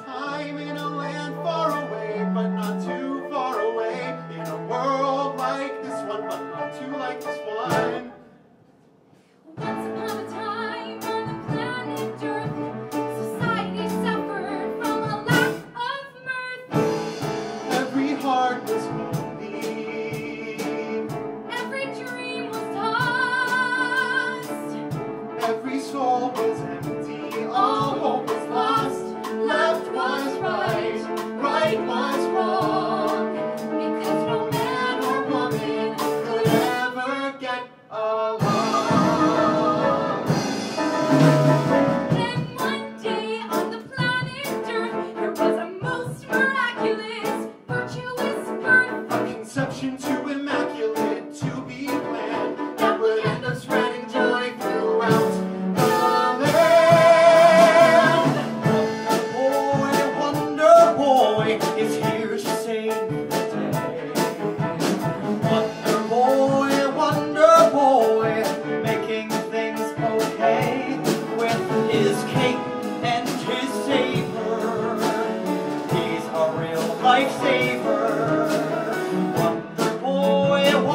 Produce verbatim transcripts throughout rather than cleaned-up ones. time in a land far away, but not too far away. In a world like this one, but not too like this one. Once upon a time on the planet Earth, society suffered from a lack of mirth. Every heart was lonely. Every dream was tossed. Every soul was empty. All hope was lost. Left was right, right was wrong, because no man or woman could ever get along. Then one day on the planet Earth, there was a most miraculous, virtuous birth. From conception to immaculate, to be planned, that would end up spreading joy throughout. It's here to save the day. Wonder boy, wonder boy, making things okay with his cake and his savor. He's a real lifesaver. Wonder boy, wonder boy,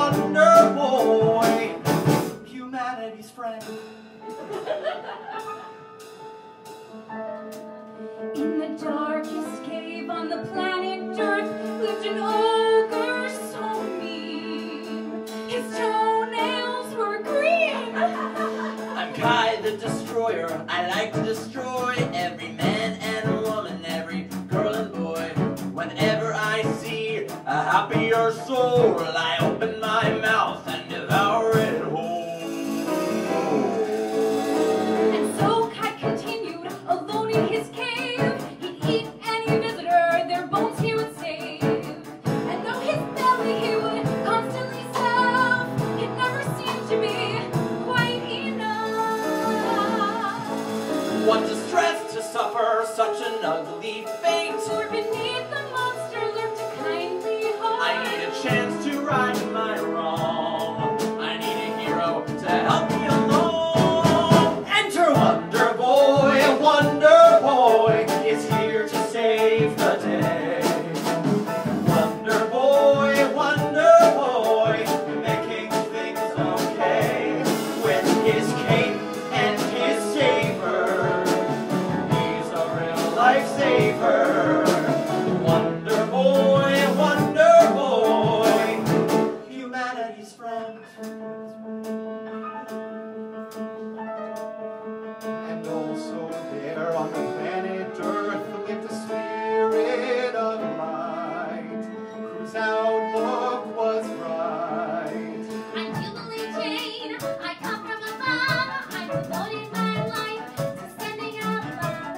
humanity's friend. In the darkest cave on the planet Earth lived an ogre so mean. His toenails were green. I'm Kai the Destroyer. I like to destroy every man and woman, every girl and boy. Whenever I see a happier soul, I open my mouth and devour it whole. What distress to suffer such an ugly fate! For beneath the monster lurked a kindly heart. I need a chance to right my wrong. I need a hero to help me along. Enter Wonder Boy, Wonder Boy is here to save the day. Wonder Boy, Wonder Boy, making things okay with his cape and his savior. Lifesaver, Wonder Boy, Wonder Boy, humanity's friend. And also there on the planet Earth lived a spirit of light, whose outlook was bright. I'm Jubilee Jane, I come from above, I devoted my life to sending out love.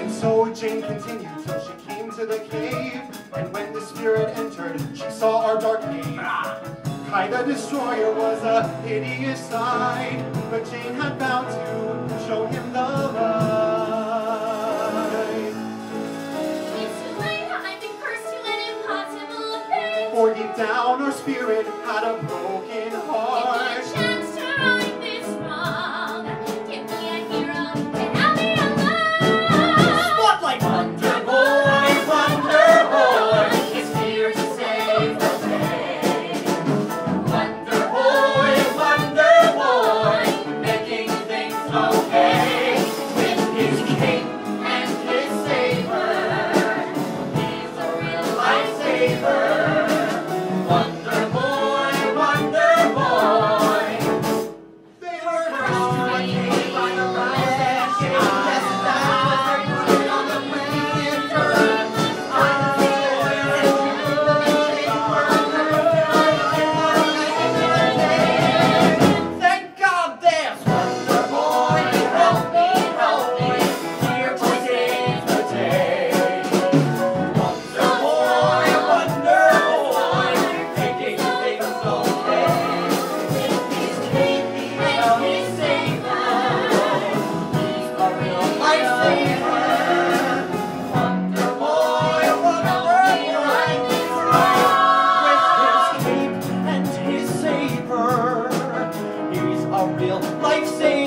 And so Jane continued till she came to the cave, and when the spirit entered, she saw our dark cave. Kai the Destroyer was a hideous sight, but Jane had vowed to show him the light. It's too late, I've been cursed to an impossible fate. For deep down, our spirit had a broken heart. Give me a chance to right this wrong. Give me a hero. Wonder Boy, Wonder how real life saved.